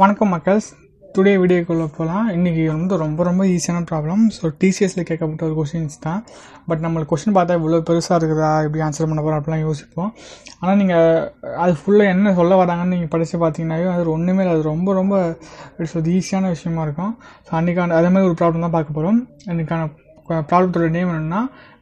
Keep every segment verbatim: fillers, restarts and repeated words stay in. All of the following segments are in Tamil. வணக்கம் மக்கள்ஸ், டுடே வீடியோக்குள்ளே போகலாம். இன்றைக்கி வந்து ரொம்ப ரொம்ப ஈஸியான ப்ராப்ளம். ஸோ டிசிஎஸ்சில் கேட்கப்பட்ட ஒரு கொஷின்ஸ் தான். பட் நம்மளுக்கு கொஷின் பார்த்தா இவ்வளோ பெருசாக இருக்குதா, இப்படி ஆன்சர் பண்ண போகிறோம் அப்படிலாம் யோசிப்போம். ஆனால் நீங்கள் அது ஃபுல்லாக என்ன சொல்ல வராங்கன்னு நீங்கள் படித்து பார்த்தீங்கன்னாவே அது ஒன்றுமே அது ரொம்ப ரொம்ப இட்ஸ் ஒரு ஈஸியான விஷயமா இருக்கும். ஸோ அன்றைக்கான அதே மாதிரி ஒரு ப்ராப்ளம் தான் பார்க்க போகிறோம். இன்றைக்கான ப்ராப்ளத்தோட நேம் என்னென்னா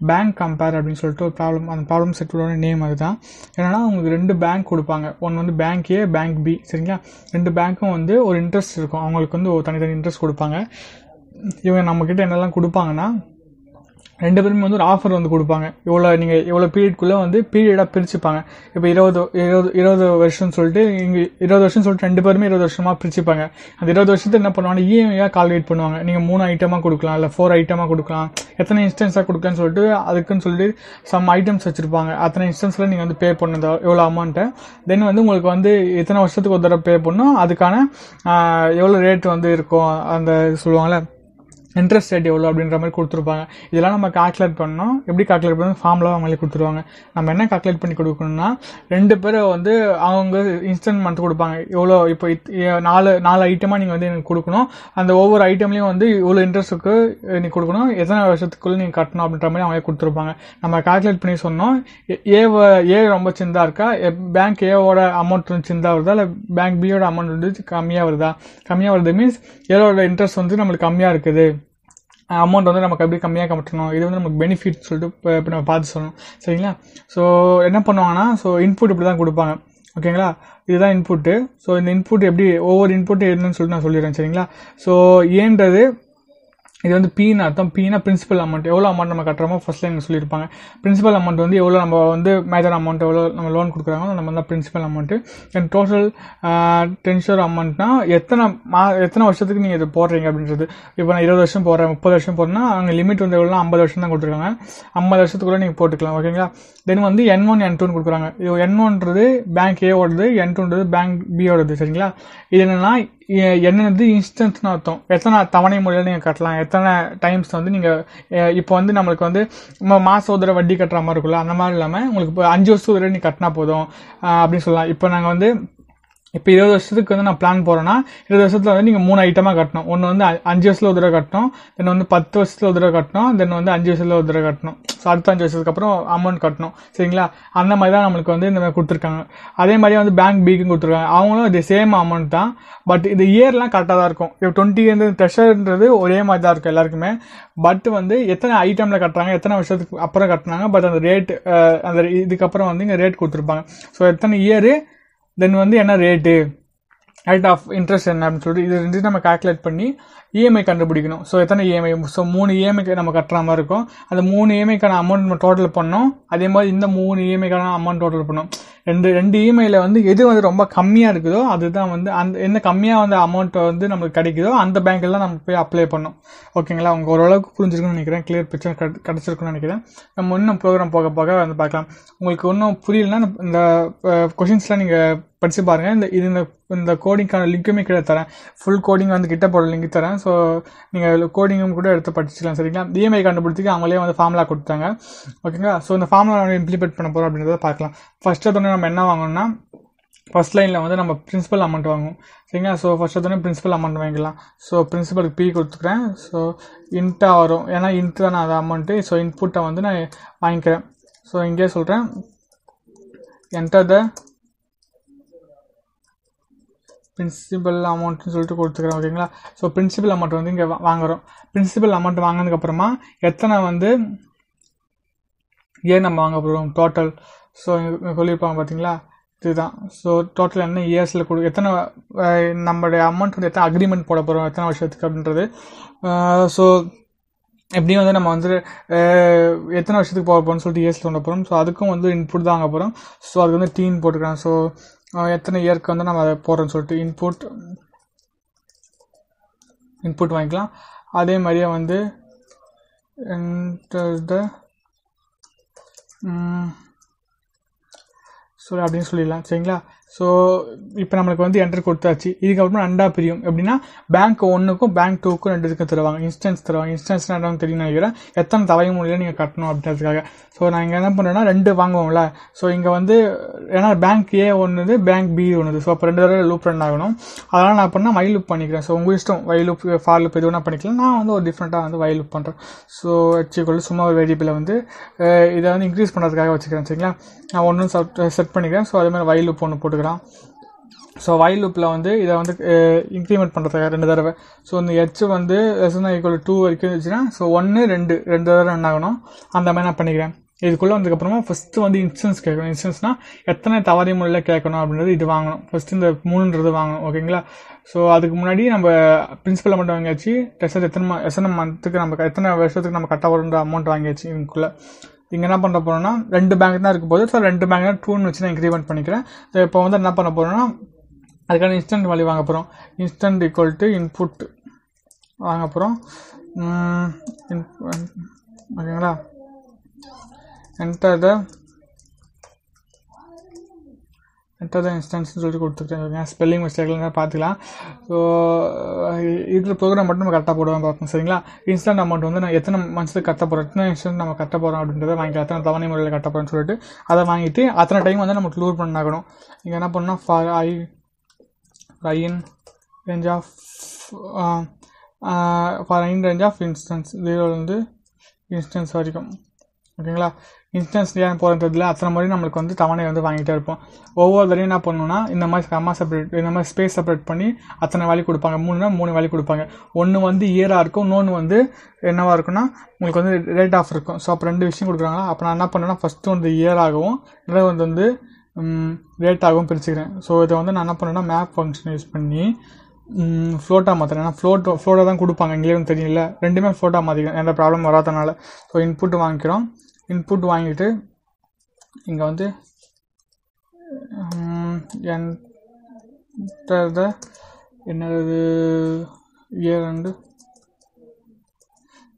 பேங்க் கம்பேர் அப்படின்னு சொல்லிட்டு ஒரு ப்ராப்ளம். அந்த ப்ராப்ளம் செட்டோட நேம் அதுதான். என்னென்னா உங்களுக்கு ரெண்டு பேங்க் கொடுப்பாங்க. ஒன்று வந்து பேங்க் ஏ, பேங்க் பி. சரிங்களா, ரெண்டு பேங்க்கும் வந்து ஒரு இன்ட்ரெஸ்ட் இருக்கும். அவங்களுக்கு வந்து ஒரு தனித்தனி இன்ட்ரெஸ்ட் கொடுப்பாங்க. இவங்க நம்மக்கிட்ட என்னெல்லாம் கொடுப்பாங்கன்னா, ரெண்டு பேருமே வந்து ஒரு ஆஃபர் வந்து கொடுப்பாங்க. இவ்வளோ நீங்கள் இவ்வளோ பீரியட்குள்ளே வந்து பீரியடாக பிரிச்சுப்பாங்க. இப்போ இருபது இருபது இருபது வருஷம்னு சொல்லிட்டு இங்கே இருபது வருஷம்னு சொல்லிட்டு ரெண்டு பேருமே இருபது வருஷமாக பிரிச்சுப்பாங்க. அந்த இருபது வருஷத்தை என்ன பண்ணுவாங்கன்னா இஎம்ஐயாக கால்குலேட் பண்ணுவாங்க. நீங்கள் மூணு ஐட்டமாக கொடுக்கலாம், இல்லை ஃபோர் ஐட்டமாக கொடுக்கலாம், எத்தனை இன்ஸ்டன்ஸாக கொடுக்கலான்னு சொல்லிட்டு அதுக்குன்னு சொல்லிட்டு சம் ஐட்டம்ஸ் வச்சுருப்பாங்க. அத்தனை இன்ஸ்டன்ஸில் நீங்கள் வந்து பே பண்ணுறது எவ்வளோ அமௌண்ட்டை. தென் வந்து உங்களுக்கு வந்து எத்தனை வருஷத்துக்கு ஒரு தடவை பே பண்ணணும், அதுக்கான எவ்வளோ ரேட் வந்து இருக்கும், அந்த சொல்லுவாங்களே இன்ட்ரெஸ்ட் ரேட் எவ்வளோ அப்படின்ற மாதிரி கொடுத்துருப்பாங்க. இதெல்லாம் நம்ம கால்குலேட் பண்ணோம். எப்படி கால்குலேட் பண்ணணும், ஃபார்ம்லாம் அவங்களே கொடுத்துருவாங்க. நம்ம என்ன கால்குலேட் பண்ணி கொடுக்கணும்னா, ரெண்டு பேரும் வந்து அவங்க இன்ஸ்டன்ட் மந்த் கொடுப்பாங்க. எவ்வளோ இப்போ நாலு நாலு ஐட்டமாக நீங்கள் வந்து எனக்கு கொடுக்கணும், அந்த ஒவ்வொரு ஐட்டம்லேயும் வந்து இவ்வளோ இன்ட்ரெஸ்ட்டுக்கு நீங்கள் கொடுக்கணும், எத்தனை வருஷத்துக்குள்ளே நீங்கள் கட்டணும் அப்படின்ற மாதிரி அவங்களே கொடுத்துருப்பாங்க. நம்ம கால்குலேட் பண்ணி சொன்னோம். ஏவை ஏ ரொம்ப சின்னதாக இருக்கா, பேங்க் ஏவோட அமௌண்ட் வந்து சின்னதாக வருதா, இல்லை பேங்க் பியோட அமௌண்ட் வந்து கம்மியாக வருதா. கம்மியாக வருது மீன்ஸ் ஏவோட இன்ட்ரெஸ்ட் வந்து நம்மளுக்கு கம்மியாக இருக்குது, அமௌண்ட் வந்து நமக்கு எப்படி கம்மியாக கட்டணும், இது வந்து நமக்கு பெனிஃபிட் சொல்லிட்டு இப்போ நம்ம பார்த்து சொல்லணும். சரிங்களா, ஸோ என்ன பண்ணுவாங்கன்னா, ஸோ இன்புட் இப்படி தான் கொடுப்பாங்க. ஓகேங்களா, இதுதான் இன்புட்டு. ஸோ இந்த இன்புட் எப்படி ஒவ்வொரு இன்புட்டு என்னன்னு சொல்லிட்டு நான் சொல்லிடுறேன். சரிங்களா, ஸோ ஏன்றது இது வந்து பீன்னு அர்த்தம். பீனா பிரின்சிபல் அமௌண்ட், எவ்வளோ அமௌண்ட் நம்ம கட்டுறோமோ ஃபர்ஸ்ட் லைன் சொல்லியிருப்பாங்க. பிரின்சிபல் அமௌண்ட் வந்து எவ்வளோ நம்ம வந்து மேஜர் அமௌண்ட் எவ்வளோ நம்ம லோன் கொடுக்குறாங்களோ நம்ம வந்து principal amount. And total tenure அமௌண்ட்னா எத்தனை மா எத்தனை வருஷத்துக்கு நீங்கள் இது போடுறீங்க அப்படின்றது. இப்போ நான் இருபது வருஷம் போடுறேன், முப்பது வருஷம் போடுறேன்னா அவங்க லிமிட் வந்து எவ்வளோ ஐம்பது வருஷம் தான் கொடுத்துருக்காங்க. ஐம்பது வருஷத்துக்குள்ளே நீங்கள் போட்டுக்கலாம். ஓகேங்களா, தென் வந்து என் ஒன் என் டூன்னு கொடுக்குறாங்க. இது என் ஒன்றது பேங்க் ஏவோடது, என் டூன்றது பேங்க் பியோடது. சரிங்களா, இது என்னென்னா என்னது இன்ஸ்டன்ட்னு அர்த்தம். எத்தனை தவணை முறையில் நீங்கள் கட்டலாம், எத்தனை டைம்ஸ் வந்து நீங்கள் இப்போ வந்து நம்மளுக்கு வந்து மாதம் ஒரு தடவை வட்டி கட்டுற மாதிரி இருக்குல்ல, அந்த மாதிரி இல்லாமல் உங்களுக்கு இப்போ அஞ்சு வருஷத்துக்கு ஒரு தடவை நீங்கள் கட்டினா போதும் அப்படின்னு சொல்லலாம். இப்போ நாங்கள் வந்து இப்போ இருபது வருஷத்துக்கு வந்து நான் பிளான் போகிறேன்னா, இருபது வருஷத்தில் வந்து நீங்கள் மூணு ஐட்டமாக கட்டணும். ஒன்று வந்து அஞ்சு வருஷத்தில் ஒரு தடவை கட்டணும், தென் வந்து பத்து வருஷத்தில் ஒரு தடவை கட்டணும், தென் வந்து அஞ்சு வருஷத்தில் ஒரு தடவை கட்டணும். ஸோ அடுத்த அஞ்சு வருஷத்துக்கு அப்புறம் அமௌண்ட் கட்டணும். சரிங்களா, அந்த மாதிரி தான் நம்மளுக்கு வந்து இந்த மாதிரி கொடுத்துருக்காங்க. அதே மாதிரி வந்து பேங்க் பிக்கும் கொடுத்துருக்காங்க. அவங்களும் இது சேம் அமௌண்ட் தான். பட் இது இயர்லாம் கரெக்டாக தான் இருக்கும். இப்போ டுவெண்ட்டி வந்து ட்ரெஷர்ன்றது ஒரே மாதிரி தான் இருக்கும் எல்லாருக்குமே. பட் வந்து எத்தனை ஐட்டமில் கட்டுறாங்க, எத்தனை வருஷத்துக்கு அப்புறம் கட்டினாங்க, பட் அந்த ரேட் அந்த இதுக்கப்புறம் வந்து இங்கே ரேட் கொடுத்துருப்பாங்க. ஸோ எத்தனை இயரு, தென் வந்து என்ன ரேட்டு, ரேட் ஆஃப் இன்ட்ரெஸ்ட் என்ன அப்படின்னு சொல்லிட்டு இது ரெண்டு நம்ம கால்குலேட் பண்ணி இஎம்ஐ கண்டுபிடிக்கணும். ஸோ எத்தனை இஎம்ஐ, ஸோ மூணு இஎம்ஐக்கு நம்ம கட்டுற மாதிரி இருக்கும். அந்த மூணு இஎம்ஐக்கான அமௌண்ட் நம்ம டோட்டல் பண்ணோம். அதே மாதிரி இந்த மூணு இஎம்ஐக்கான அமௌண்ட் டோட்டல் பண்ணோம். ரெண்டு ரெண்டு இஎம்ஐயில் வந்து எது வந்து ரொம்ப கம்மியாக இருக்குதோ அதுதான் வந்து அந்த என்ன கம்மியாக வந்து அமௌண்ட் வந்து நம்மளுக்கு கிடைக்குதோ அந்த பேங்க்கில் தான் நம்ம போய் அப்ளை பண்ணோம். ஓகேங்களா, அவங்க ஓரளவுக்கு புரிஞ்சிருக்குன்னு நினைக்கிறேன். கிளியர் பிக்சர் கிடச்சிருக்குன்னு நினைக்கிறேன். நம்ம இன்னும் ப்ரோக்ராம் போக போக வந்து பார்க்கலாம். உங்களுக்கு ஒன்றும் புரியலன்னா இந்த கொஷின்ஸ்லாம் நீங்கள் படித்து பாருங்கள். இந்த இது இந்த கோடிங்கான லிங்க்குமே கிட்ட தரேன். ஃபுல் கோடிங் வந்து கிட்ட போட லிங்க் தரேன். ஸோ நீங்கள் கோடிங்கும் கூட எடுத்து படிச்சிக்கலாம். சரிங்களா, இஎம்ஐ கண்டுபிடிச்சிக்க அவங்களே வந்து ஃபார்முலா கொடுத்தாங்க. ஓகேங்களா, ஸோ இந்த ஃபார்முலா நம்ம இம்ப்ளிமெண்ட் பண்ண போகிறோம் அப்படின்றத பார்க்கலாம். ஃபஸ்ட்டு தோணு நம்ம என்ன வாங்கணும்னா, ஃபஸ்ட் லைனில் வந்து நம்ம பிரின்சிபல் அமௌண்ட் வாங்குவோம். சரிங்களா, ஸோ ஃபஸ்ட்டு தோணு பிரின்சிபல் அமௌண்ட் வாங்கிக்கலாம். ஸோ பிரின்சிபலுக்கு பி கொடுத்துக்கிறேன். ஸோ இன்ட்டாக வரும், ஏன்னா இன்ட்டு தான் அது அமௌண்ட்டு. ஸோ இன்புட்டை வந்து நான் வாங்கிக்கிறேன். ஸோ இங்கே சொல்கிறேன், என்டர் த பிரின்சிபல் அமௌண்ட்னு சொல்லிட்டு கொடுத்துக்கிறேன். ஓகேங்களா, ஸோ பிரின்சிபல் அமௌண்ட் வந்து இங்கே வாங்குகிறோம். பிரின்சிபல் அமௌண்ட் வாங்கினதுக்கப்புறமா எத்தனை வந்து இயர் நம்ம வாங்க போகிறோம் டோட்டல். ஸோ சொல்லியிருப்பாங்க பார்த்தீங்களா, இதுதான். ஸோ டோட்டல் என்ன இயர்ஸில் கொடு எத்தனை நம்மளுடைய அமௌண்ட் வந்து எத்தனை அக்ரிமெண்ட் போட போகிறோம் எத்தனை வருஷத்துக்கு அப்படின்றது. ஸோ எப்படியும் வந்து நம்ம வந்து எத்தனை வருஷத்துக்கு போக போகிறோம்னு சொல்லிட்டு இயர்ஸில் கொண்டு போகிறோம். ஸோ அதுக்கும் வந்து இன்புட் தான் வாங்க போகிறோம். ஸோ அதுக்கு வந்து டீன் போட்டுக்கிறேன். ஸோ எத்தனை இயருக்கு வந்து நம்ம அதை போடுறோன்னு சொல்லிட்டு இன்புட் இன்புட் வாங்கிக்கலாம். அதே மாதிரியே வந்து ஸோ அப்படின்னு சொல்லிடலாம். சரிங்களா, So, now we have to enter this. This is the bank one, bank two, instance, instance, I don't know. You can cut. So, I am going to do. So, here bank A, bank B. So, I am loop. I loop. So, I loop. I different loop. So, I variable. I increase the I set loop. So, so while loop la vande idha vande increment pandrathaga rendu thadava. So indha h vande s equal to two varaikum irundhuchna so one two rendu thadava run aganum andha mena panikiren idukulla vandha appuram first vande instance kekkanum instance na ethana thavari mulla kekkanum abindrathu idu vaanganum first indha three nradhu vaanganum okayla. So adukku munadi namba principal amount vaangiyachi tesser ethana ethana month ku namba ethana varshathukku namba cut avundra amount vaangiyachi idukulla. If you have two banks, you can increment two banks. If you have two banks, instant value. Instant equal to input. Enter the enter the instance. Spelling mistake. So, this program is the instant amount. We months to cut the instant amount. We will cut the amount. We will cut time. We will cut the amount. For in range of uh, uh, for in range of instance. zero instance. Okay, instance we have to do this. We have to do this. We have to do this. Over the line, we have separate do space separate. We have to do this. One year, one year, rate of return. So, we have to do this. First one year, another one rate of return. So, we have to do map function. Float a float float than could pang rendiment float a mother and the problem marathanala. So input one kiron input one it ingonte enter the another year and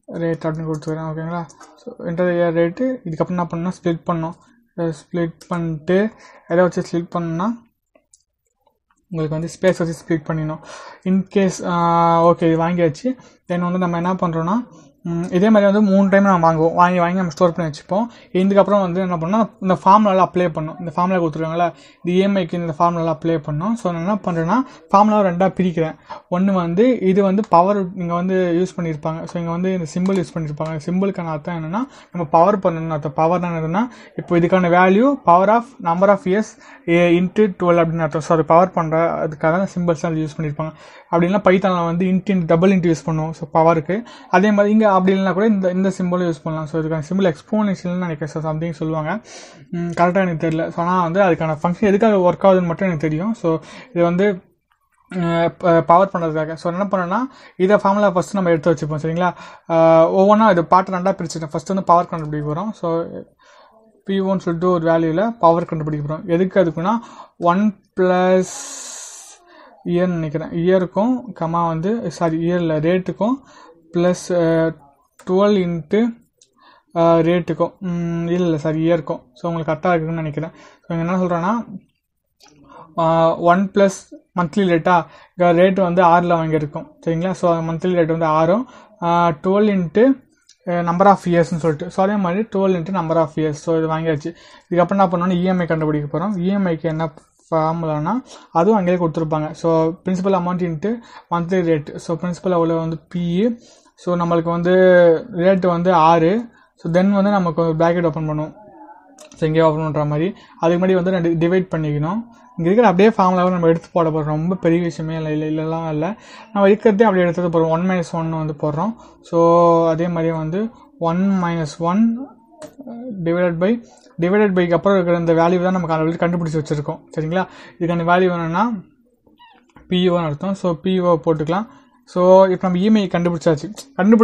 rate out good to okay. So enter the year rate it kapana panna split panno split pante other split panna. Space is split in case uh, okay then on the mana pandrona either my moon time mango why I'm store panipo in the capron the formula play pano the formula go through the make in the formula play pano so nana pandrona formula and pirikra one one day either one the power on the use panirpang so on the symbol use panirpang symbol canata and a power panana the power nanana if we can value power of number of years into twelve so the power pandra the symbols are used panirpang abdina python the int double int use pano so power okay are they அப்படினா கூட இந்த இந்த சிம்பலை யூஸ் பண்ணலாம் சோ இதுக்கான சிம்பல் எக்ஸ்போனென்ஷியல்னு நினைக்கிறேன் समथिंग சொல்லுவாங்க கரெக்ட்டா எனக்கு தெரியல சோ நான் வந்து அதுக்கான ஃபங்ஷன் எதுக்காக வர்க் ஆகுதுன்னு மட்டும் எனக்கு தெரியும் சோ இது வந்து பவர் பண்றதுக்காக சோ என்ன பண்ணேன்னா இத ஃபார்முலா ஃபர்ஸ்ட் நம்ம எடுத்து வச்சிப்போம் சரிங்களா ஒவ்வொண்ணா இது பார்ட் ரெண்டா பிரிச்சிட்டேன் ஃபர்ஸ்ட் வந்து பவர் கண்டுபிடிக்க போறோம் so P one should do value ல பவர் கண்டுபிடிக்க போறோம் எதுக்கு அதுக்குனா one plus year நினைக்கிறேன் இயர்க்கும் கமா வந்து சாரி இயர்ல ரேட்டுக்கும் plus uh, twelve into uh, rate को mm, sorry year को so உங்களுக்கு கரெக்ட்டா இருக்குன்னு நினைக்கிறேன் so என்ன சொல்றானே one plus monthly rate ஆ ரேட் வந்து six ல வாங்கி இருக்கும் சரிங்களா so monthly rate வந்து six um twelve into number of years னு சொல்லிட்டு so அதே மாதிரி twelve into number of years so இது வாங்கியாச்சு இதுக்கு அப்புறம் என்ன பண்ணனும் E M I கண்டுபிடிக்க போறோம் E M I க்கு என்ன formula that's why we so principal amount into monthly rate so principal amount is P so we rate is six so then we open bracket open so we open the divide we will divide formula we will one minus one so that's one minus one divided by divided by the value that we have contributed value P one so P one so if we E M I contributed three E M I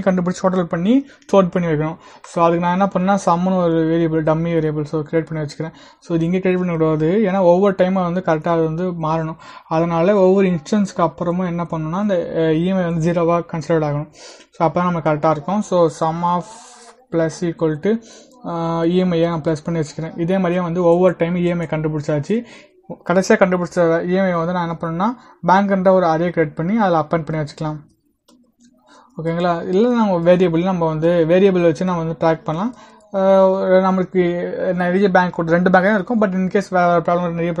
contributed total panni sort panni so adukku na enna panna sum nu variable dummy variable so create panni vechiren so idinge create pannidavadhu ena over time ah vandu correct ah vandu maaranum adanaley over instance ku appuramum enna pannona and E M I vandu zero ah considered aganum so appo namak correct ah irukum so sum of plus equal to E M I apply பண்ணி வச்சிருக்கேன். இதே மாதிரியே வந்து ஒவ்வொரு டைம் E M I கண்டுபிடிச்சாச்சு. கடைசியா கண்டுபிடிச்ச E M I வந்து நான் என்ன பண்ணேன்னா பேங்க்ன்ற ஒரு அரே கிரியேட் பண்ணி அதை அப்பெண்ட் பண்ணி வச்சுக்கலாம். ஓகேங்களா? இல்ல நம்ம வேரியபிள் நம்ம வந்து வேரியபிள் வச்சு நம்ம வந்து ட்ராக் பண்ணலாம். நமக்கு நிறைய பேங்க் கொடுத்து ரெண்டு பேங்க் தான் இருக்கும். பட் இன்கேஸ் வேறு ப்ராப்ளம் நிறைய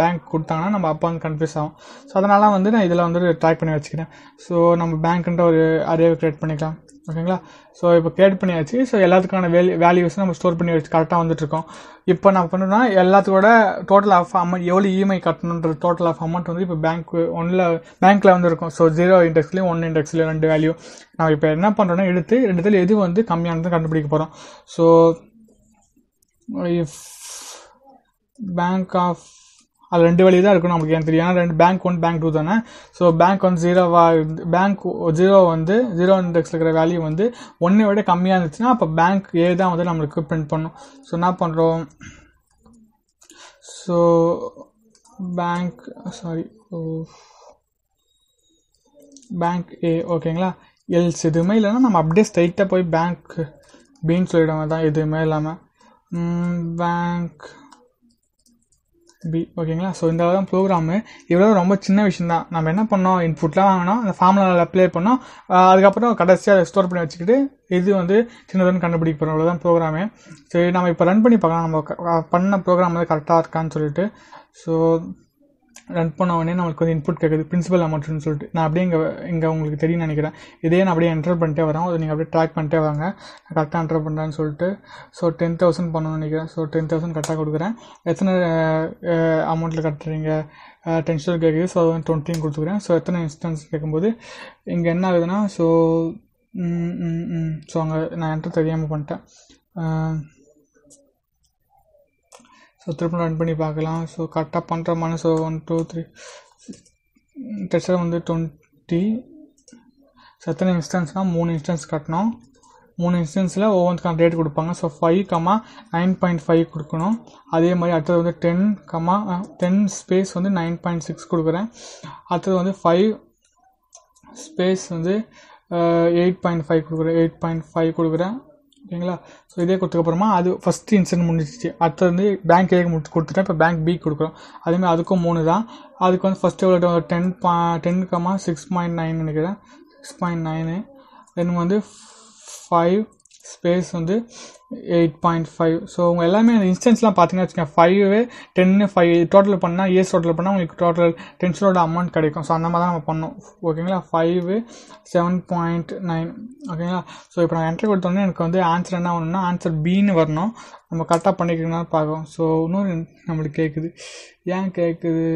பேங்க் கொடுத்தாங்கன்னா நம்ம அப்போ வந்து கன்ஃபியூஸ் ஆகும். ஸோ அதனால வந்து நான் இதில் வந்து ட்ராக் பண்ணி வச்சுக்கிறேன். ஸோ நம்ம பேங்க்ன்ற ஒரு அரேவை கிரியேட் பண்ணிக்கலாம். ஓகேங்களா? ஸோ இப்போ கிரியேட் பண்ணியாச்சு. ஸோ எல்லாத்துக்கான வேல்யூ வேல்யூஸ் நம்ம ஸ்டோர் பண்ணி வச்சு கரெக்டாக வந்துட்டுருக்கோம். இப்போ நான் பண்ணணும்னா எல்லாத்துக்கூட டோட்டல் ஆஃப் அமௌண்ட் எவ்வளோ இஎம்ஐ கட்டணுன்ற டோட்டல் ஆஃப் அமௌண்ட் வந்து இப்போ பேங்க் ஒன்றில் பேங்க்கில் வந்து இருக்கும். ஸோ ஜீரோ இண்டெக்ஸ்லேயும் ஒன் இண்டெக்ஸ்லேயும் ரெண்டு வேல்யூ நம்ம இப்போ என்ன பண்ணுறோன்னா எடுத்து ரெண்டுத்தில் எது வந்து கம்மியானது கண்டுபிடிக்க போகிறோம். ஸோ இஃப் பேங்க் ஆஃப் அது ரெண்டு வேல்யூ தான் இருக்கும் நமக்கு ஏன் தெரியும். ஏன்னா ரெண்டு பேங்க் ஒன் பேங்க் டூ தானே. ஸோ பேங்க் ஒன் ஜீரோவா பேங்க் ஜீரோ வந்து ஜீரோ இண்டெக்ஸில் இருக்கிற வேல்யூ வந்து ஒன்றை விட கம்மியாக இருந்துச்சுன்னா அப்போ பேங்க் ஏ தான் வந்து நம்மளுக்கு பிரிண்ட் பண்ணும். ஸோ என்ன பண்ணுறோம்? So bank sorry bank A. ஓகேங்களா? எல்ஸ் எதுவுமே இல்லைன்னா நம்ம அப்படியே ஸ்ட்ரைட்டாக போய் பேங்க் பின்னு சொல்லிவிடுவாங்க தான் எதுவுமே இல்லாமல் பேங்க் பி. ஓகேங்களா? ஸோ இந்த தான் ப்ரோக்ராமு. இவ்வளோ ரொம்ப சின்ன விஷயம் தான். நம்ம என்ன பண்ணோம், இன்புட்லாம் வாங்கினோம், அந்த ஃபார்முலாவில் அப்ளை பண்ணோம், அதுக்கப்புறம் கடைசியாக அதை ஸ்டோர் பண்ணி வச்சுக்கிட்டு இது வந்து சின்னதுன்னு கண்டுபிடிக்க போகிறோம். இவ்வளோ தான் ப்ரோக்ராமு. சரி, நம்ம இப்போ ரன் பண்ணி பார்க்கலாம் நம்ம பண்ண ப்ரோக்ராம் வந்து கரெக்டாக இருக்கான்னு சொல்லிட்டு. ஸோ ரன் பண்ண உடனே நம்மளுக்கு வந்து இன்புட் கேட்குது பிரின்சிபல் அமௌண்ட்னு சொல்லிட்டு. நான் அப்படியே இங்கே இங்கே உங்களுக்கு தெரியும்னு நினைக்கிறேன். இதே நான் அப்படியே என்டர் பண்ணிட்டே வரேன். அதை நீங்கள் அப்படியே ட்ராக் பண்ணிட்டே வாங்க. நான் கரெக்டாக என்டர் பண்ணுறேன்னு சொல்லிட்டு ஸோ டென் தௌசண்ட் பண்ணணும்னு நினைக்கிறேன். ஸோ டென் தௌசண்ட் கரெக்டாக கொடுக்குறேன். எத்தனை அமௌண்ட்டில் கட்டுறீங்க டென்ஷன் கேட்குது. ஸோ வந்து டுவெண்ட்டின்னு கொடுத்துக்கிறேன். ஸோ எத்தனை இன்ஸ்டன்ஸ் கேட்கும்போது இங்கே என்ன ஆகுதுன்னா ஸோ ஸோ அங்கே நான் என்டர் தெரியாமல் பண்ணிட்டேன். ஸோ திரும்ப ரன் பண்ணி பார்க்கலாம். ஸோ கரெக்டாக பண்ணுறோமான. So one two three tester வந்து டுவெண்ட்டி. ஸோ எத்தனை இன்ஸ்டன்ஸ்னால் மூணு இன்ஸ்டன்ஸ் கட்டணும். மூணு இன்ஸ்டன்ஸில் ஒவ்வொன்றுக்கான ரேட் கொடுப்பாங்க. So five comma nine point five கொடுக்கணும். அதே மாதிரி அடுத்தது வந்து டென் கமா டென் ஸ்பேஸ் வந்து நைன் பாயிண்ட் சிக்ஸ் கொடுக்குறேன். அடுத்தது வந்து ஃபைவ் ஸ்பேஸ் வந்து எயிட் பாயிண்ட் ஃபைவ் கொடுக்குறேன் எயிட் பாயிண்ட் ஃபைவ் கொடுக்குறேன். ஓகேங்களா? ஸோ இதே கொடுத்துக்கப்புறமா அது ஃபஸ்ட்டு இன்ஸ்டன்ட் முடிஞ்சிச்சு. அடுத்தது வந்து பேங்க் ஏக்கு முடிச்சு கொடுத்துட்டேன். இப்போ பேங்க் பி கொடுக்குறோம். அதேமாதிரி அதுக்கும் மூணு தான். அதுக்கு வந்து ஃபஸ்ட்டு எவ்வளோ டென் பா ten comma six point nine நினைக்கிறேன். சிக்ஸ் பாயிண்ட் நைனு தென் வந்து ஃபைவ் ஸ்பேஸ் வந்து எயிட் பாயிண்ட் ஃபைவ். ஸோ அவங்க எல்லாமே அந்த இன்ஸ்டன்ஸ்லாம் பார்த்தீங்கன்னா வச்சுக்கோங்க ஃபைவு டென்னு ஃபைவ் டோட்டல் பண்ணால் இயர்ஸ் டோட்டல் பண்ணால் உங்களுக்கு டோட்டல் டென்ஷனோட அமௌண்ட் கிடைக்கும். ஸோ அந்த மாதிரி தான் நம்ம பண்ணோம். ஓகேங்களா? Five seven point nine. ஓகேங்களா? ஸோ இப்போ நான் என்ட்ரி கொடுத்தோன்னே எனக்கு வந்து ஆன்சர் என்ன வரணும்னா ஆன்சர் பின்னு வரணும். நம்ம கரெக்டாக பண்ணிக்கிறதுனால பார்க்கணும். ஸோ இன்னொரு நம்மளுக்கு கேட்குது. ஏன் கேட்குது?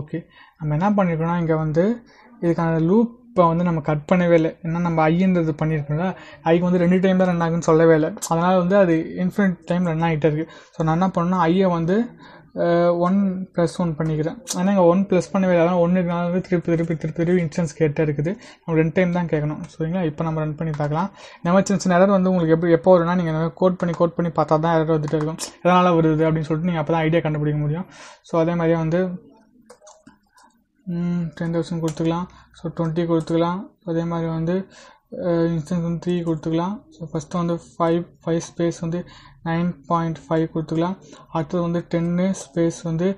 ஓகே, நம்ம என்ன பண்ணியிருக்கோம்னா இங்கே வந்து இதுக்கான லூப் இப்போ வந்து நம்ம கட் பண்ணவே இல்லை. ஏன்னா நம்ம ஐன்றது பண்ணியிருக்கோம்ல, ஐக்கு வந்து ரெண்டு டைம் தான் ரன் ஆகுன்னு சொல்லவே இல்லை. அதனால் வந்து அது இன்ஃபினிட் டைம் ரன் ஆகிட்டே இருக்குது. ஸோ நான் என்ன பண்ணேன்னா ஐயை வந்து ஒன் ப்ளஸ் ஒன் பண்ணிக்கிறேன். ஆனால் இங்கே ஒன் ப்ளஸ் பண்ணவே இல்லை. அதனால் ஒன்றுக்குனால வந்து திருப்பி திருப்பி திருப்பி திருப்பி இன்ஸ்டன்ஸ் கேட்டே இருக்குது. நம்ம ரெண்டு டைம் தான் கேட்கணும். சரிங்களா? இப்போ நம்ம ரன் பண்ணி பார்க்கலாம். எமர்ஜென்சி எரர் வந்து உங்களுக்கு எப்படி எப்போ வரும்னா நீங்கள் இந்த மாதிரி கோட் பண்ணி கோட் பண்ணி பார்த்தா தான் எரர் வந்துட்டு இருக்கும். எதனால் வருது அப்படின்னு சொல்லிட்டு நீங்கள் அப்போ தான் ஐடியா கண்டுபிடிக்க முடியும். ஸோ அதே மாதிரியே வந்து டென் தௌசண்ட் கொடுத்துக்கலாம். ஸோ டுவெண்ட்டி கொடுத்துக்கலாம். அதே மாதிரி வந்து இன்ஸ்டன்ஸ் வந்து த்ரீ கொடுத்துக்கலாம். ஸோ ஃபஸ்ட்டு வந்து ஃபைவ் ஃபைவ் ஸ்பேஸ் வந்து நைன் பாயிண்ட் ஃபைவ் கொடுத்துக்கலாம். அடுத்தது வந்து டென்னு ஸ்பேஸ் வந்து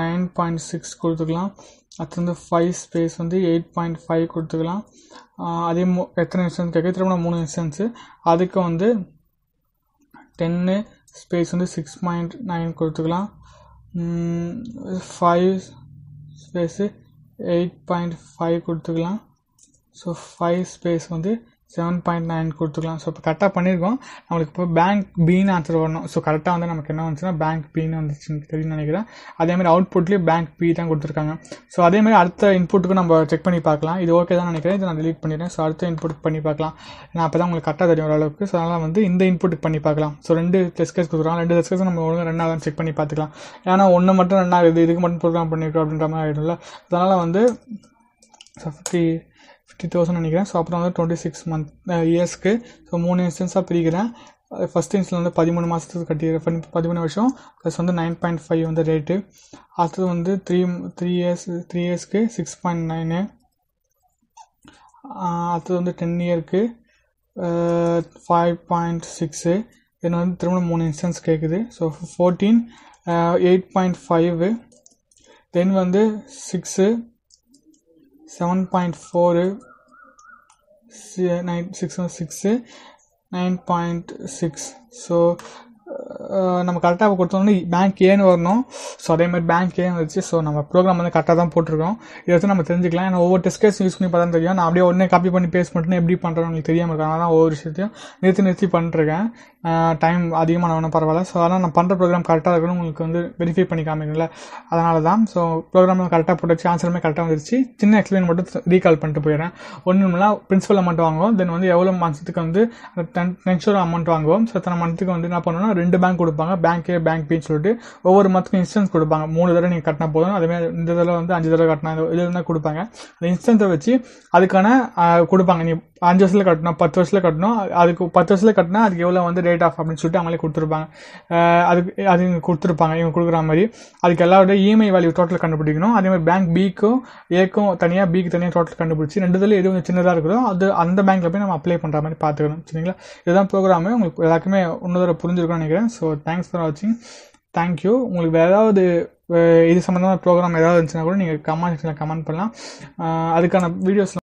நைன் பாயிண்ட் சிக்ஸ் கொடுத்துக்கலாம். அடுத்து வந்து ஃபைவ் ஸ்பேஸ் வந்து எயிட் பாயிண்ட் ஃபைவ் கொடுத்துக்கலாம். அதே மூ எத்தனை இன்ஸ்டன்ஸ் கேட்க திரும்ப மூணு இன்ஸ்டன்ஸு. அதுக்கு வந்து டென்னு ஸ்பேஸ் வந்து சிக்ஸ் பாயிண்ட் நைன் கொடுத்துக்கலாம். Five space eight point five கொடுத்துக்கலாம். ஸோ ஃபைவ் ஸ்பேஸ் வந்து செவன் பாயிண்ட் நைன் கொடுத்துக்கலாம். ஸோ இப்போ கரெக்டாக பண்ணியிருக்கோம். நம்மளுக்கு இப்போ பேங்க் பின்னு ஆன்சர் வரணும். ஸோ கரெக்டாக வந்து நமக்கு என்ன வந்துச்சுன்னா பேங்க் பின்னு வந்துச்சுன்னு தெரியும்னு நினைக்கிறேன். அதேமாதிரி அவுட்புட்லேயும் பேங்க் பி தான் கொடுத்துருக்காங்க. ஸோ அதேமாதிரி அடுத்த இன்புட்டுக்கு நம்ம செக் பண்ணி பார்க்கலாம். இது ஓகே தான் நினைக்கிறேன். இதை நான் டெலீட் பண்ணிடுறேன். ஸோ அடுத்த இன்புட்டுக்கு பண்ணி பார்க்கலாம். நான் அப்போ தான் உங்களுக்கு கரெக்டாக தெரியும் ஓரளவுக்கு. ஸோ அதனால் வந்து இந்த இன்புட்டுக்கு பண்ணி பார்க்கலாம். ஸோ ரெண்டு டெஸ்ட் கேஸ் கொடுக்குறோம். ரெண்டு டெஸ்ட் கேஸ் நம்ம ஒழுங்கு ரெண்டாவது செக் பண்ணி பார்த்துக்கலாம். ஏன்னா ஒன்று மட்டும் ரெண்டாவது இதுக்கு மட்டும் ப்ரோக்ராம் பண்ணிக்கிறோம் அப்படின்ற மாதிரி ஆகிடும்ல. அதனால் வந்து ஸோ ஃபிஃப்டி ஃபிஃப்டி தௌசண்ட் நினைக்கிறேன். ஸோ அப்புறம் வந்து டுவெண்ட்டி சிக்ஸ் மந்த் இயர்ஸ்க்கு ஸோ மூணு இன்ஸ்டன்ஸாக பிரிக்கிறேன். ஃபஸ்ட் இன்ஸ்டன்ஸ் வந்து பதிமூணு மாதத்துக்கு கட்டிக்கிறேன். பதிமூணு வருஷம் ப்ளஸ் வந்து நைன் பாயிண்ட் ஃபைவ் வந்து ரேட்டு. அடுத்தது வந்து த்ரீ த்ரீ இயர்ஸ் த்ரீ இயர்ஸ்க்கு சிக்ஸ் பாயிண்ட் நைனு. அடுத்தது வந்து டென் இயருக்கு five point six then on three instance so fourteen uh, eight point five then one the six seven point four six six nine point six so நம்ம கரெக்ட்டா கொடுத்த உடனே பேங்க் ஏன்னு வரணும் சோ அதே மாதிரி பேங்க் ஏன்னு வந்துச்சு சோ நம்ம புரோகிராம் வந்து கரெக்ட்டா தான் போட்டுறோம் இத வந்து நம்ம தெரிஞ்சிக்கலாம் நான் ஒவ்வொரு டெஸ்ட் கேஸ் யூஸ் பண்ணி பார்த்தா தெரியும் நான் அப்படியே உடனே காப்பி பண்ணி பேஸ்ட் பண்ணிட்டு எப்படி பண்றேன்னு உங்களுக்கு தெரியாம இருக்கு அதனால தான் ஒவ்வொரு விஷயத்தையும் நிறுத்தி நிறுத்தி பண்ணிட்டேன் டைம் அதிகமா நானே பரவால சோ அதனால நான் பண்ற புரோகிராம் கரெக்ட்டா இருக்கணும் உங்களுக்கு வந்து வெரிஃபை பண்ணி காமிக்கணும்ல அதனால தான் சோ புரோகிராம்ல கரெக்ட்டா போட்டுச்சு ஆன்சர்மே கரெக்ட்டா வந்துருச்சு சின்ன எக்ஸ்பிளைன் மட்டும் ரீகால் பண்ணிட்டு போயிரேன் ஒண்ணுமில்ல பிரின்சிபல் அமௌண்ட் வாங்குவோம் தென் வந்து எவ்வளவு மாசத்துக்கு வந்து டென் சூர் அமௌண்ட் வாங்குவோம் சோ தன மந்த்துக்கு வந்து என்ன பண்ணனும்னா ரெண்டு பேங்க் கொடுப்பாங்க பேங்க் ஏ பேங்க் பி சொல்லிட்டு ஒவ்வொரு மந்த்க்கு இன்ஸ்டன்ஸ் கொடுப்பாங்க மூணு தடவை நீங்க கட்டنا போறோம் அதே மாதிரி இந்த தடவை வந்து அஞ்சு தடவை கட்டنا இதெல்லாம் தான் கொடுப்பாங்க அந்த இன்ஸ்டன்ஸை வச்சு அதுக்கான கொடுப்பாங்க நீ அஞ்சு வருஷத்துல கட்டنا பத்து வருஷத்துல கட்டنا அதுக்கு பத்து வருஷத்துல கட்டنا அதுக்கு எவ்வளவு வந்து ரேட் ஆஃப் அப்படி சொல்லிட்டு அவங்களே கொடுத்துருவாங்க அதுக்கு அது கொடுத்துருவாங்க இவங்க கொடுக்குற மாதிரி அதுக்கு எல்லாரோட இஎம்ஐ வேல்யூ டோட்டல் கண்டுபிடிக்கணும் அதே மாதிரி பேங்க் பி க்கு ஏ க்கு தனியா பி க்கு தனியா டோட்டல் கண்டுபிடிச்சி ரெண்டுதுல எது கொஞ்சம் சின்னதா இருக்குதோ அது அந்த பேங்க்ல போய் நம்ம அப்ளை பண்ற மாதிரி பாத்துக்கணும் சரிங்களா இதுதான் புரோகிராம் உங்களுக்கு எல்லாருக்குமே இன்னொரு புரிஞ்சிருக்கும் நினைக்கிறேன் சோ தேங்க்ஸ் ஃபார் வாட்சிங் thank you உங்களுக்கு வேற ஏதாவது இது சம்பந்தமான புரோகிராம் ஏதாவது இருந்துச்சுனா கூட நீங்க கமெண்ட் செக்ஷன்ல கமெண்ட் பண்ணலாம் அதுக்கான வீடியோஸ்